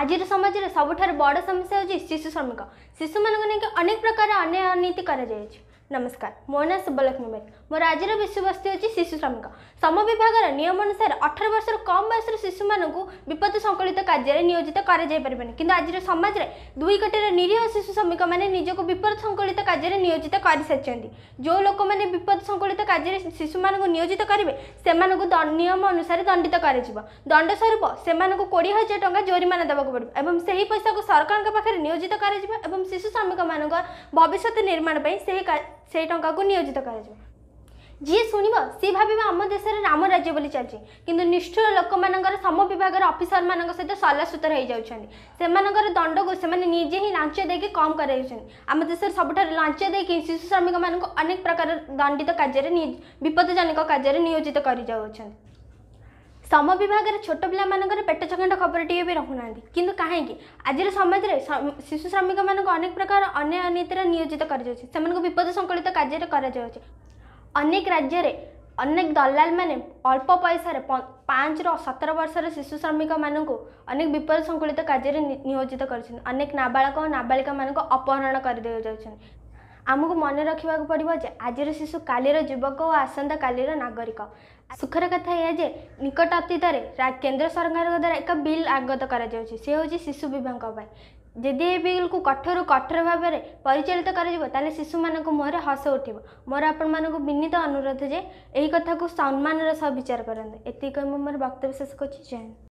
आज समाज में सबुठ बड़ समस्या हो शिशु श्रमिक शिशु मानक लेकिन अनेक प्रकार अन्याय अनीति कर। नमस्कार मो ना शुभलक्ष्मी बेद मोर आज विषयवस्तु होती शिशु श्रमिक श्रम विभाग नियम अनुसार 18 वर्ष कम बयस शिशु मानक विपद संकलित कार्य नियोजित करें कि आज समाज में 2 कोटी निरीह शिशु श्रमिक मैंने निजक विपद संकलित कार्य नियोजित कर सारी। जो लोक मैंने विपद संकलित कार्य शिशु मानक नियोजित करेंगे से नियम अनुसार दंडित कर दंड स्वरूप से 20,000 टका जोरिमाना देवाक पड़ो और से ही पैसा को सरकार पाखे नियोजित कर शिशु श्रमिक मान भविष्य निर्माण से टंका को नियोजित कर जी शुणव सी भाव आम देश राम राज्य बोली चलती किंतु निष्ठुर लोक मानकर श्रम विभाग अफिसर मान सहित सलासूतर हो जाकर दंड को से निजे ही लांच दे कम कर आम देश सबुठ लांच दे शिशु श्रमिक मानक अनेक प्रकार दंडित कार्य विपदजनक कार्य नियोजित कर श्रम विभाग छोट पिला मानकर पेट छकाट खबर टी भी रखुना कि कहीं आज समाज में शिशु श्रमिक मानक अनेक प्रकार अन्य नीतिर नियोजित कर विपद संकलित कार्य अनेक राज्य में अनेक दलाल मैंने अल्प पैसा 5 रु 17 वर्ष शिशु श्रमिक मानक अनेक विपद संकलित कार्य नियोजित करनेक नाबालक और नाबालिका मानक अपहरण कर आमको मन रखा पड़ो जे आज शिशु कालीर युवक और आसंता कालीर नागरिक। सुखर कथा यह जे निकट अतीत केन्द्र सरकार द्वारा एक बिल आगत कर शिशु विवाह जदि ये बिल को कठोर कठोर भाव में परिचालित कर शिशु मानक मुहर हस उठे। मोर आपण मानक विनीत अनुरोध जे यही कथा को सम्मान सह विचार करते। एति कही मोर वक्तव्य शेष कर।